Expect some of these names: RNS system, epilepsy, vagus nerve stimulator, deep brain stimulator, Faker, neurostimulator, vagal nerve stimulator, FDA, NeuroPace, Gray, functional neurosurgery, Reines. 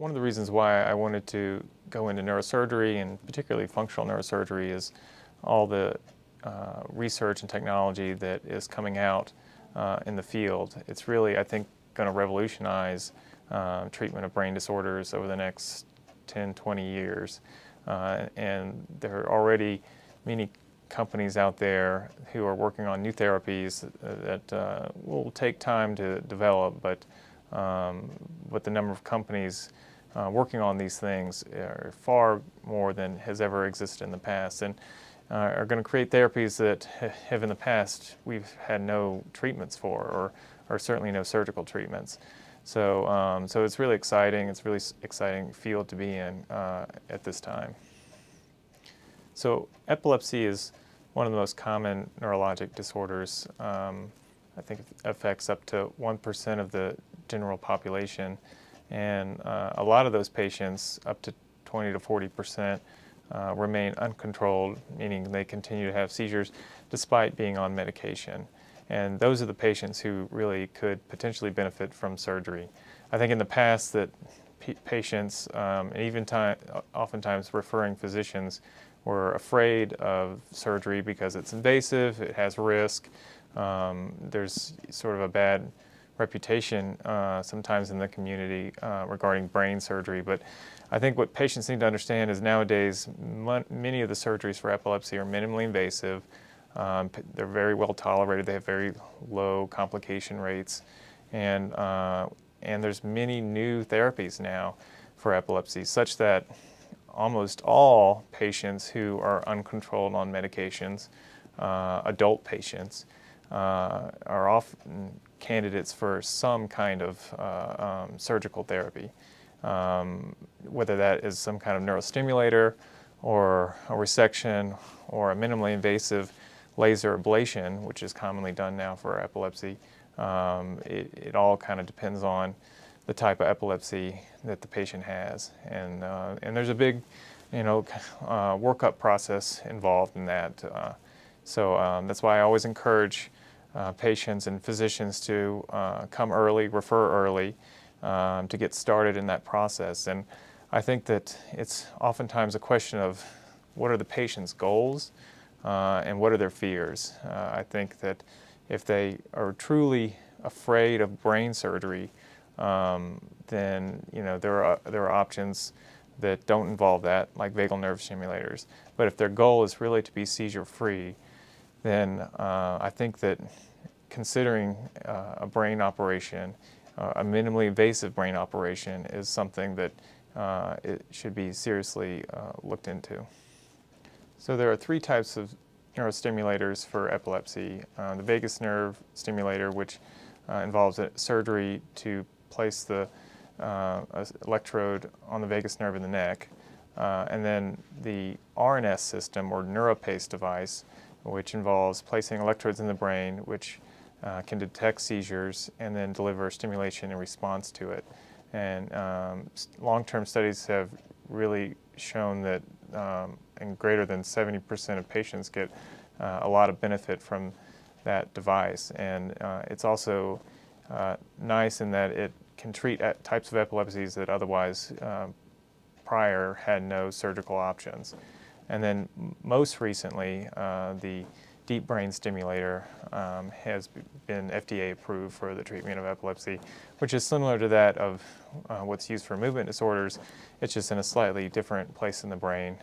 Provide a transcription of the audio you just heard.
One of the reasons why I wanted to go into neurosurgery, and particularly functional neurosurgery, is all the research and technology that is coming out in the field. It's really, I think, going to revolutionize treatment of brain disorders over the next 10, 20 years. And there are already many companies out there who are working on new therapies that will take time to develop, but the number of companies working on these things are far more than has ever existed in the past, and are going to create therapies that have in the past we've had no treatments for, or certainly no surgical treatments. So, so it's really exciting. It's a really exciting field to be in at this time. So epilepsy is one of the most common neurologic disorders. I think it affects up to 1% of the general population. And a lot of those patients, up to 20 to 40%, remain uncontrolled, meaning they continue to have seizures despite being on medication. And those are the patients who really could potentially benefit from surgery. I think in the past that patients, and even oftentimes referring physicians, were afraid of surgery because it's invasive, it has risk, there's sort of a bad reputation sometimes in the community regarding brain surgery. But I think what patients need to understand is nowadays many of the surgeries for epilepsy are minimally invasive. They're very well tolerated. They have very low complication rates, and there's many new therapies now for epilepsy, such that almost all patients who are uncontrolled on medications, adult patients, are often candidates for some kind of surgical therapy, whether that is some kind of neurostimulator or a resection or a minimally invasive laser ablation, which is commonly done now for epilepsy. It all kind of depends on the type of epilepsy that the patient has, and there's a big, workup process involved in that. So that's why I always encourage patients and physicians to come early, refer early, to get started in that process. And I think that it's oftentimes a question of what are the patient's goals and what are their fears. I think that if they are truly afraid of brain surgery, then there are options that don't involve that, like vagal nerve stimulators. But if their goal is really to be seizure-free, then I think that considering a brain operation, a minimally invasive brain operation, is something that it should be seriously looked into. So there are three types of neurostimulators for epilepsy. The vagus nerve stimulator, which involves a surgery to place the electrode on the vagus nerve in the neck, and then the RNS system, or NeuroPace device, which involves placing electrodes in the brain, which can detect seizures and then deliver stimulation in response to it. And long-term studies have really shown that in greater than 70% of patients get a lot of benefit from that device, and it's also nice in that it can treat types of epilepsies that otherwise prior had no surgical options. And then most recently, the deep brain stimulator has been FDA approved for the treatment of epilepsy, which is similar to that of what's used for movement disorders. It's just in a slightly different place in the brain